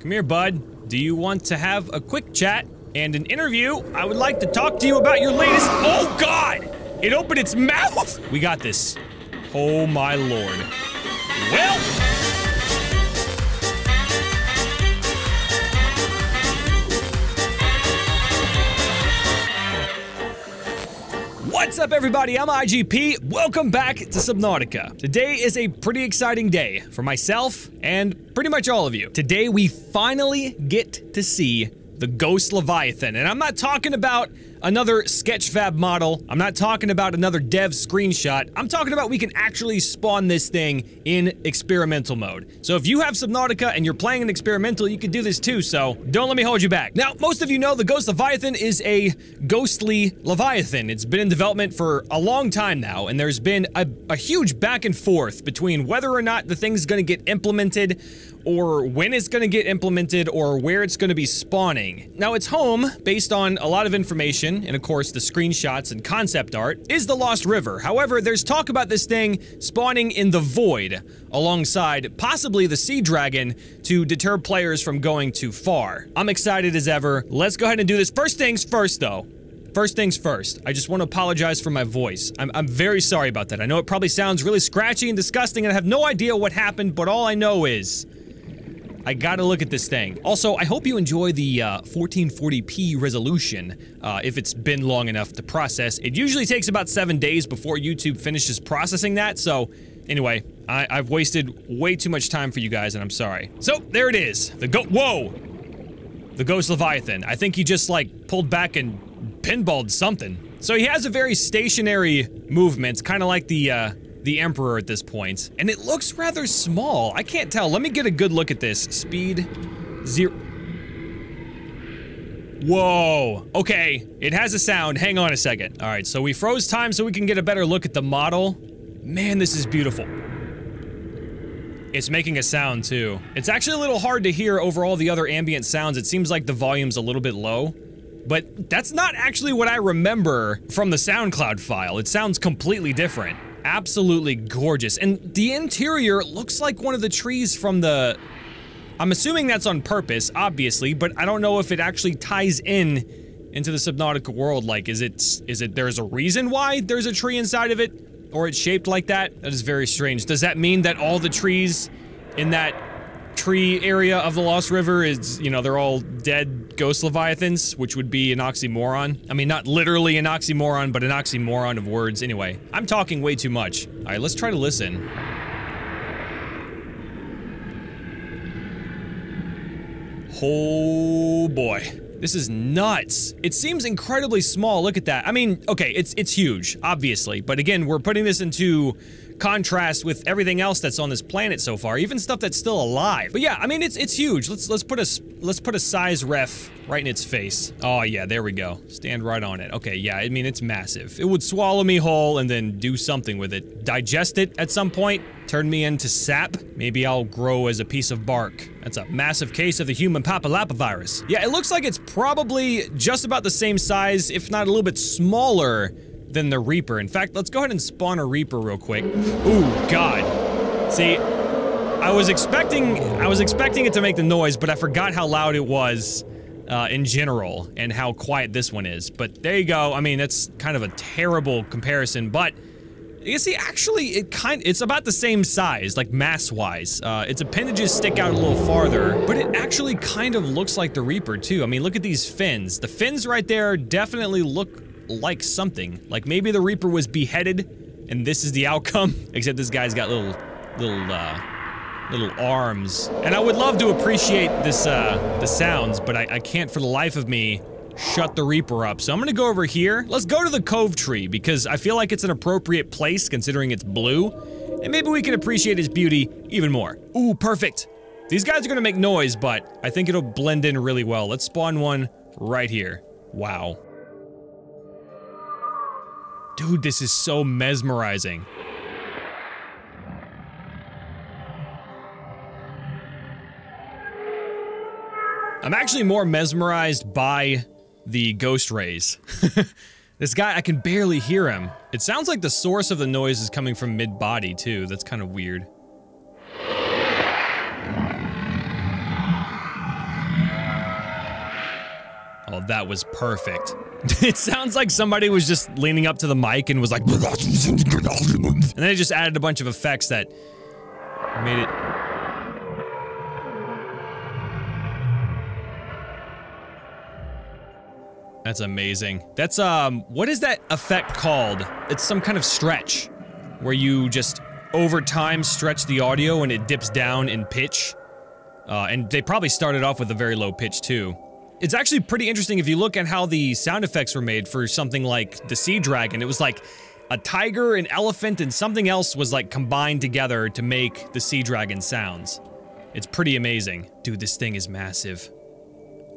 Come here, bud. Do you want to have a quick chat and an interview? I would like to talk to you about your latest— Oh God! It opened its mouth! We got this. Oh my lord. Well! What's up everybody, I'm IGP, welcome back to Subnautica. Today is a pretty exciting day for myself and pretty much all of you. Today we finally get to see the Ghost Leviathan, and I'm not talking about another Sketchfab model, I'm not talking about another dev screenshot, I'm talking about we can actually spawn this thing in experimental mode. So if you have Subnautica and you're playing an experimental, you can do this too, so don't let me hold you back. Now, most of you know the Ghost Leviathan is a ghostly Leviathan. It's been in development for a long time now, and there's been a huge back and forth between whether or not the thing's gonna get implemented, or when it's gonna get implemented, or where it's gonna be spawning. Now, its home, based on a lot of information, and of course the screenshots and concept art, is the Lost River. However, there's talk about this thing spawning in the void alongside possibly the Sea Dragon to deter players from going too far. I'm excited as ever. Let's go ahead and do this. First things first though. First things first, I just want to apologize for my voice. I'm very sorry about that. I know it probably sounds really scratchy and disgusting and I have no idea what happened, but all I know is I gotta look at this thing. Also, I hope you enjoy the 1440p resolution if it's been long enough to process. It usually takes about 7 days before YouTube finishes processing that, so anyway, I've wasted way too much time for you guys and I'm sorry. So, there it is. Whoa! The Ghost Leviathan. I think he just like pulled back and pinballed something. So he has a very stationary movement, kind of like the Emperor at this point. And it looks rather small. I can't tell. Let me get a good look at this. Speed 0. Whoa. Okay. It has a sound. Hang on a second. All right. So we froze time so we can get a better look at the model. Man, this is beautiful. It's making a sound too. It's actually a little hard to hear over all the other ambient sounds. It seems like the volume's a little bit low. But that's not actually what I remember from the SoundCloud file. It sounds completely different. Absolutely gorgeous, and the interior looks like one of the trees from the... I'm assuming that's on purpose, obviously, but I don't know if it actually ties into the Subnautica world. Like, is it there's a reason why there's a tree inside of it? Or it's shaped like that? That is very strange. Does that mean that all the trees in that tree area of the Lost River is, you know, they're all dead ghost leviathans, which would be an oxymoron. I mean, not literally an oxymoron, but an oxymoron of words. Anyway, I'm talking way too much. All right, let's try to listen. Oh boy. This is nuts. It seems incredibly small. Look at that. I mean, okay, it's huge, obviously. But again, we're putting this into contrast with everything else that's on this planet so far, even stuff that's still alive. But yeah, I mean, it's huge. Let's put a size ref right in its face. Oh yeah, there we go. Stand right on it. Okay, yeah, I mean, it's massive. It would swallow me whole and then do something with it. Digest it at some point. Turn me into sap. Maybe I'll grow as a piece of bark. That's a massive case of the human papillomavirus. Yeah, it looks like it's probably just about the same size, if not a little bit smaller than the Reaper. In fact, let's go ahead and spawn a Reaper real quick. Ooh, God. See, I was expecting it to make the noise, but I forgot how loud it was in general and how quiet this one is. But there you go. I mean, that's kind of a terrible comparison, but you see, actually, it's about the same size, like mass-wise. Its appendages stick out a little farther, but it actually kind of looks like the Reaper, too. I mean, look at these fins. The fins right there definitely look like something. Like maybe the Reaper was beheaded, and this is the outcome. Except this guy's got little arms. And I would love to appreciate this, the sounds, but I can't for the life of me shut the Reaper up. So I'm gonna go over here. Let's go to the cove tree, because I feel like it's an appropriate place considering it's blue. And maybe we can appreciate its beauty even more. Ooh, perfect. These guys are gonna make noise, but I think it'll blend in really well. Let's spawn one right here. Wow. Dude, this is so mesmerizing. I'm actually more mesmerized by the ghost rays. This guy, I can barely hear him. It sounds like the source of the noise is coming from mid-body too. That's kind of weird. That was perfect. It sounds like somebody was just leaning up to the mic and was like, and then it just added a bunch of effects that made it. That's amazing. That's, what is that effect called? It's some kind of stretch where you just over time stretch the audio and it dips down in pitch. And they probably started off with a very low pitch too. It's actually pretty interesting if you look at how the sound effects were made for something like the Sea Dragon. It was like a tiger, an elephant, and something else was like combined together to make the Sea Dragon sounds. It's pretty amazing. Dude, this thing is massive.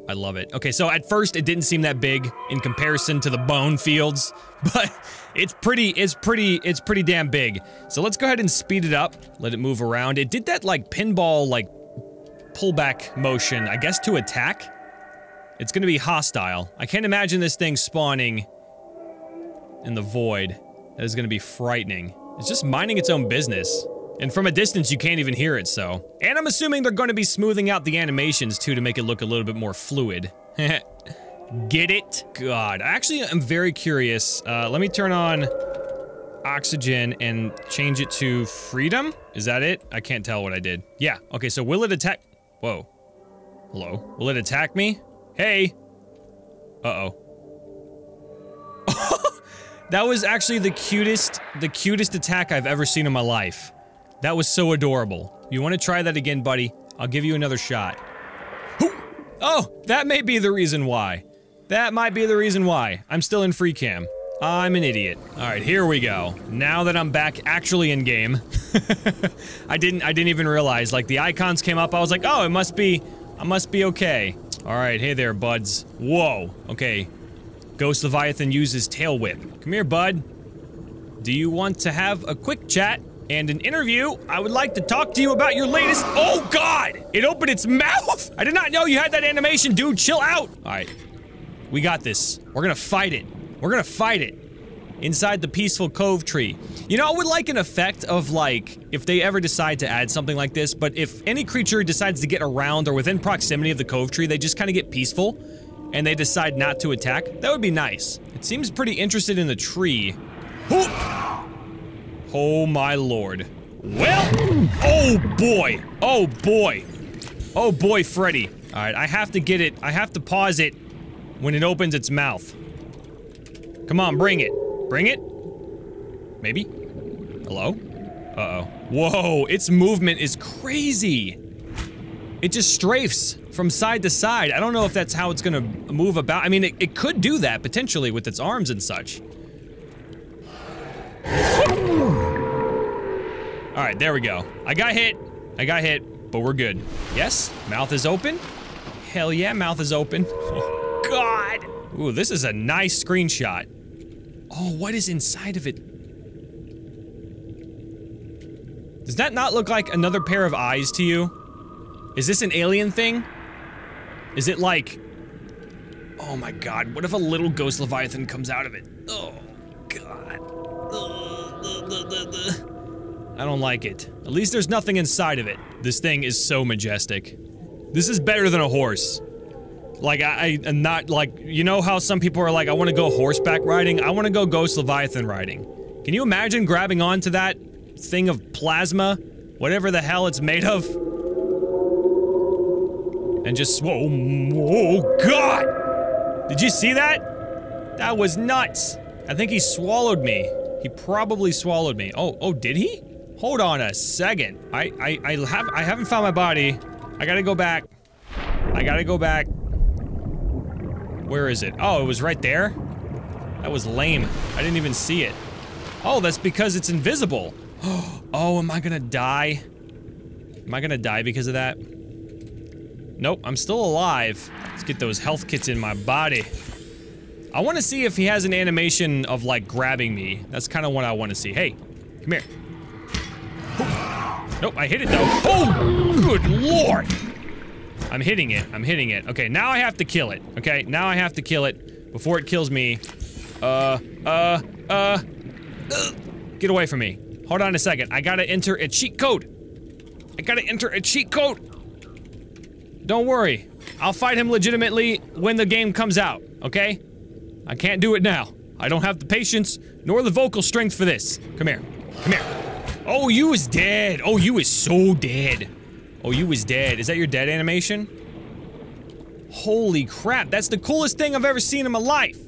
I love it. Okay, so at first it didn't seem that big in comparison to the bone fields, but it's pretty damn big. So let's go ahead and speed it up, let it move around. It did that like pinball, like pullback motion, I guess to attack. It's gonna be hostile. I can't imagine this thing spawning in the void. That is gonna be frightening. It's just minding its own business. And from a distance, you can't even hear it, so. And I'm assuming they're gonna be smoothing out the animations too to make it look a little bit more fluid. Get it? God, I actually am very curious. Let me turn on oxygen and change it to freedom? Is that it? I can't tell what I did. Yeah, okay, so will it attack? Whoa. Hello? Will it attack me? Hey! Uh-oh. That was actually the cutest attack I've ever seen in my life. That was so adorable. You want to try that again, buddy? I'll give you another shot. Oh! That may be the reason why. That might be the reason why. I'm still in free cam. I'm an idiot. Alright, here we go. Now that I'm back actually in game. I didn't even realize. Like, the icons came up, I was like, oh, I must be okay. Alright, hey there, buds. Whoa. Okay. Ghost Leviathan uses Tail Whip. Come here, bud. Do you want to have a quick chat and an interview? I would like to talk to you about your latest- Oh God! It opened its mouth! I did not know you had that animation, dude. Chill out! Alright. We got this. We're gonna fight it. We're gonna fight it. Inside the peaceful cove tree. You know, I would like an effect of like, if they ever decide to add something like this, but if any creature decides to get around or within proximity of the cove tree, they just kind of get peaceful and they decide not to attack. That would be nice. It seems pretty interested in the tree. Oop! Oh my lord. Well, oh boy, oh boy. Oh boy, Freddy. All right, I have to get it, I have to pause it when it opens its mouth. Come on, bring it. Bring it? Maybe? Hello? Uh-oh. Whoa, its movement is crazy! It just strafes from side to side. I don't know if that's how it's gonna move about. I mean, it could do that, potentially, with its arms and such. Alright, there we go. I got hit, but we're good. Yes? Mouth is open? Hell yeah, mouth is open. Oh, God! Ooh, this is a nice screenshot. Oh, what is inside of it? Does that not look like another pair of eyes to you? Is this an alien thing? Is it like... Oh my god, what if a little ghost leviathan comes out of it? Oh, God. I don't like it. At least there's nothing inside of it. This thing is so majestic. This is better than a horse. Like, I am not, like, you know how some people are like, I want to go horseback riding? I want to go Ghost Leviathan riding. Can you imagine grabbing onto that thing of plasma? Whatever the hell it's made of? And just, whoa, oh God! Did you see that? That was nuts! I think he swallowed me. He probably swallowed me. Oh, did he? Hold on a second. I haven't found my body. I gotta go back. Where is it? Oh, it was right there? That was lame. I didn't even see it. Oh, that's because it's invisible. Oh, am I gonna die? Am I gonna die because of that? Nope, I'm still alive. Let's get those health kits in my body. I wanna see if he has an animation of, like, grabbing me. That's kinda what I wanna see. Hey, come here. Nope, I hit it though. Oh, good lord! I'm hitting it. Okay, now I have to kill it. Okay, now I have to kill it before it kills me. Get away from me. Hold on a second. I gotta enter a cheat code. Don't worry. I'll fight him legitimately when the game comes out. okay? I can't do it now. I don't have the patience, nor the vocal strength for this. Come here. Come here. Oh, you is dead. Oh, you is so dead. Oh, you is dead. Is that your dead animation? Holy crap, that's the coolest thing I've ever seen in my life.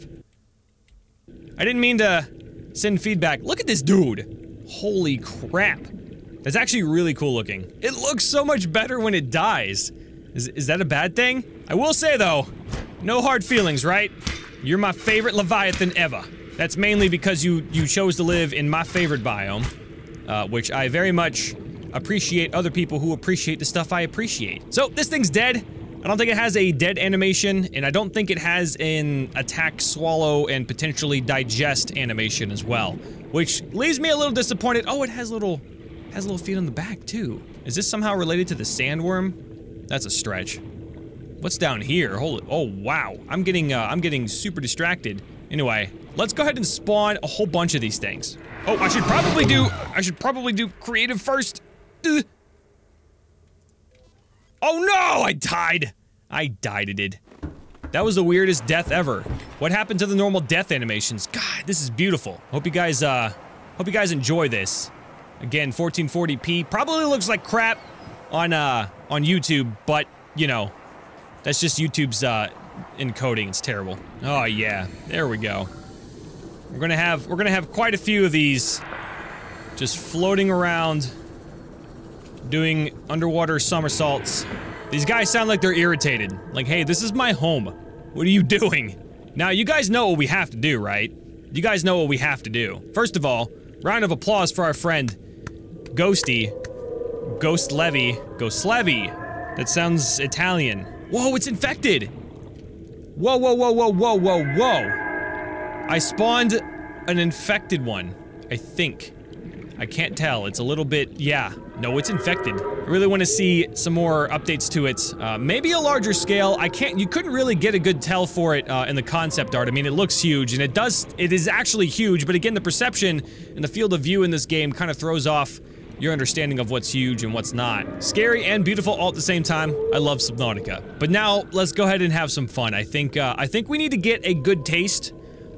I didn't mean to send feedback. Look at this dude. Holy crap. That's actually really cool looking. It looks so much better when it dies. Is that a bad thing? I will say though, no hard feelings, right? You're my favorite Leviathan ever. That's mainly because you chose to live in my favorite biome, which I very much appreciate other people who appreciate the stuff I appreciate. So this thing's dead. I don't think it has a dead animation, and I don't think it has an attack, swallow, and potentially digest animation as well, which leaves me a little disappointed. Oh, it has little feet on the back too. Is this somehow related to the sandworm? That's a stretch. What's down here? Holy, oh wow! I'm getting super distracted. Anyway, let's go ahead and spawn a whole bunch of these things. Oh, I should probably do creative first. Ugh. Oh no! I died! I died at it. That was the weirdest death ever. What happened to the normal death animations? God, this is beautiful. Hope you guys enjoy this. Again, 1440p. Probably looks like crap on YouTube, but, you know, that's just YouTube's, encoding. It's terrible. Oh yeah, there we go. We're gonna have quite a few of these just floating around, doing underwater somersaults. These guys sound like they're irritated. Like, hey, this is my home. What are you doing? Now, you guys know what we have to do, right? You guys know what we have to do. First of all, round of applause for our friend Ghosty. Ghost Levy. Ghost Levy. That sounds Italian. Whoa, it's infected! Whoa, whoa, whoa, whoa, whoa, whoa, whoa! I spawned an infected one, I think. I can't tell. It's a little bit, yeah. No, it's infected. I really want to see some more updates to it. Maybe a larger scale. You couldn't really get a good tell for it in the concept art. I mean, it looks huge, and it is actually huge, but again, the perception and the field of view in this game kind of throws off your understanding of what's huge and what's not. Scary and beautiful all at the same time. I love Subnautica. But now, let's go ahead and have some fun. I think we need to get a good taste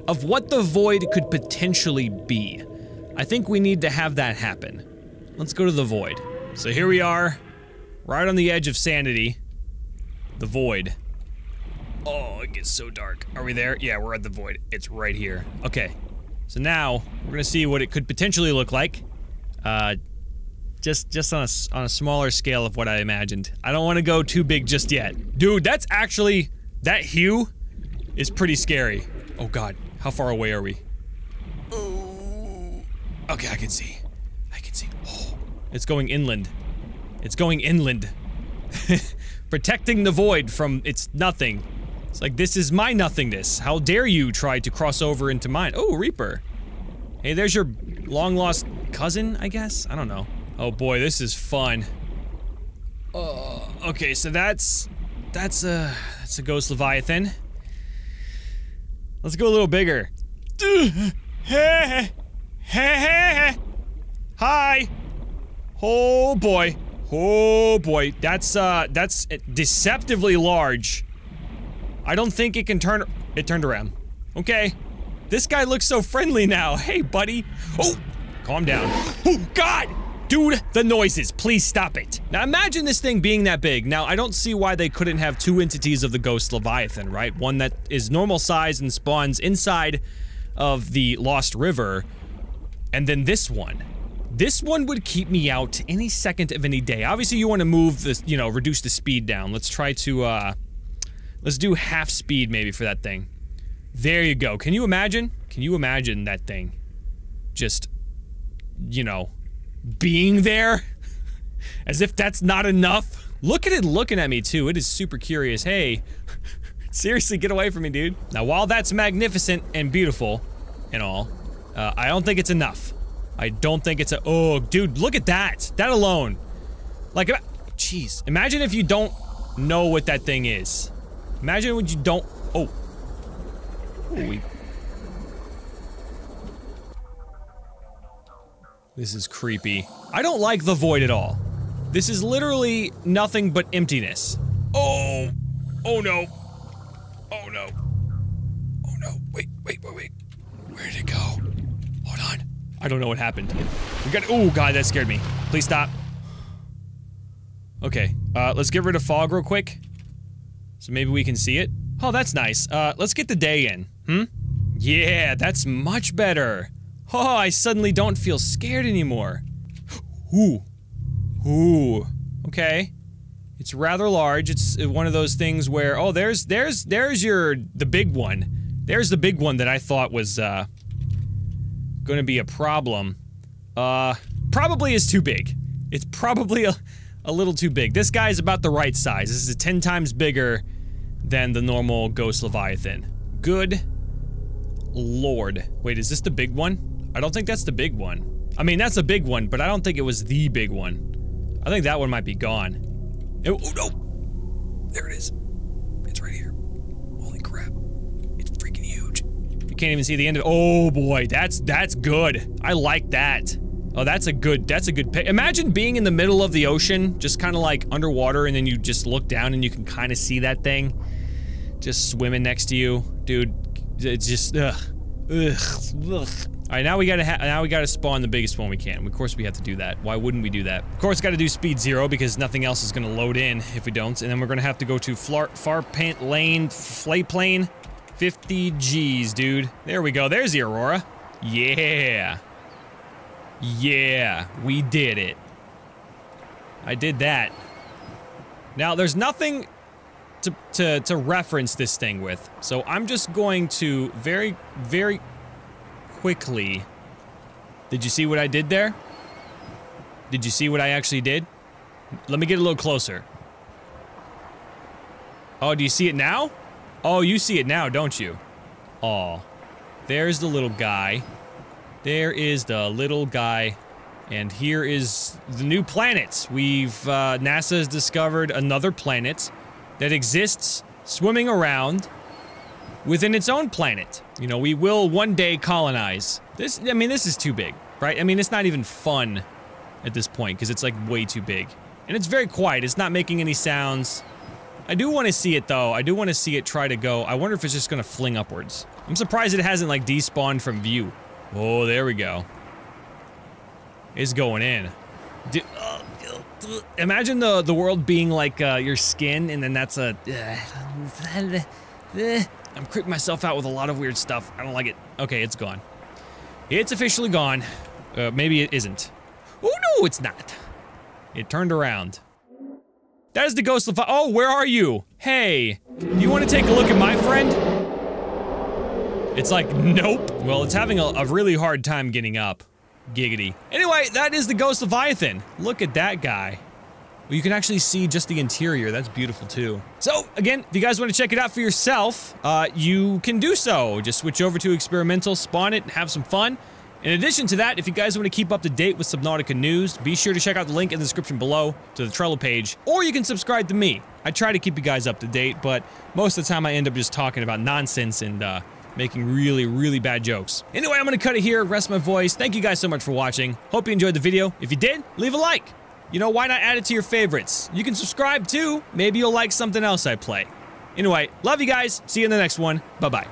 of what the void could potentially be. I think we need to have that happen. Let's go to the void. So here we are, right on the edge of sanity. The void. Oh, it gets so dark. Are we there? Yeah, we're at the void. It's right here. Okay. So now, we're gonna see what it could potentially look like. Just on a smaller scale of what I imagined. I don't want to go too big just yet. Dude, that's actually... that hue is pretty scary. Oh god, how far away are we? Ooh. Okay, I can see. Oh, it's going inland. It's going inland. Protecting the void from its nothing. It's like, this is my nothingness. How dare you try to cross over into mine? Oh, Reaper. Hey, there's your long-lost cousin, I guess? I don't know. Oh boy, this is fun. Oh, okay, so that's a ghost Leviathan. Let's go a little bigger. Hi! Oh boy. Oh boy. That's deceptively large. I don't think it can turn- it turned around. Okay. This guy looks so friendly now. Hey, buddy. Oh! Calm down. Oh, God! Dude, the noises. Please stop it. Now imagine this thing being that big. Now, I don't see why they couldn't have two entities of the ghost Leviathan, right? One that is normal size and spawns inside of the Lost River, and then this one. This one would keep me out any second of any day. Obviously, you want to move this, you know, reduce the speed down. Let's try to, let's do half speed maybe for that thing. There you go. Can you imagine? Can you imagine that thing just, you know, being there? As if that's not enough. Look at it looking at me, too. It is super curious. Hey, seriously, get away from me, dude. Now, while that's magnificent and beautiful and all, I don't think it's enough. I don't think it's a- oh, dude, look at that! That alone! Like, jeez. Imagine if you don't know what that thing is. Imagine when you don't- oh. Holy. This is creepy. I don't like the void at all. This is literally nothing but emptiness. Oh! Oh no. Oh no. no. Wait. Where did it go? Hold on. I don't know what happened. We got- oh god, that scared me. Please stop. Okay, let's get rid of fog real quick. So maybe we can see it. Oh, that's nice. Let's get the day in. Hmm? Yeah, that's much better. Oh, I suddenly don't feel scared anymore. Ooh. Ooh. Okay. It's rather large. It's one of those things where, oh, there's the big one. There's the big one that I thought was, gonna be a problem. Probably is too big. It's probably a little too big. This guy is about the right size. This is 10 times bigger than the normal ghost leviathan. Good lord. Wait, is this the big one? I don't think that's the big one. I mean, that's a big one, but I don't think it was the big one. I think that one might be gone. Oh no! There it is. It's right here. Holy crap. It's freaking huge. You can't even see the end of it. Oh boy, that's good. I like that. Oh, that's a good pick. Imagine being in the middle of the ocean, just kind of like underwater, and then you just look down and you can kind of see that thing just swimming next to you. Dude, it's just ugh. All right, now we gotta spawn the biggest one we can. Of course we have to do that. Why wouldn't we do that? Of course, gotta do speed 0 because nothing else is gonna load in if we don't. And then we're gonna have to go to Farplane 50 G's, dude. There we go. There's the Aurora. Yeah. Yeah, we did it. I did that. Now there's nothing to reference this thing with, so I'm just going to very, very quickly. Did you see what I did there? Did you see what I actually did? Let me get a little closer. Oh, do you see it now? Oh, you see it now, don't you? Oh, there's the little guy. There is the little guy. And here is the new planet. We've, NASA has discovered another planet that exists swimming around within its own planet. You know, we will one day colonize. This, I mean, this is too big, right? I mean, it's not even fun at this point because it's like way too big. And it's very quiet, it's not making any sounds. I do want to see it though. I do want to see it try to go. I wonder if it's just gonna fling upwards. I'm surprised it hasn't like despawned from view. Oh, there we go. It's going in. Imagine the world being like your skin and then that's a... I'm creeping myself out with a lot of weird stuff. I don't like it. Okay, it's gone. It's officially gone. Maybe it isn't. Oh no, it's not. It turned around. That is the ghost of... Oh, where are you? Hey, do you want to take a look at my friend? It's like, nope. Well, it's having a really hard time getting up. Giggity. Anyway, that is the ghost leviathan. Look at that guy. Well, you can actually see just the interior. That's beautiful too. So again, if you guys want to check it out for yourself, you can do so. Just switch over to experimental, spawn it, and have some fun. In addition to that, if you guys want to keep up to date with Subnautica news, be sure to check out the link in the description below to the Trello page, or you can subscribe to me. I try to keep you guys up to date, but most of the time I end up just talking about nonsense and making really, really bad jokes. Anyway, I'm gonna cut it here, rest my voice. Thank you guys so much for watching. Hope you enjoyed the video. If you did, leave a like. You know, why not add it to your favorites? You can subscribe too. Maybe you'll like something else I play. Anyway, love you guys. See you in the next one. Bye-bye.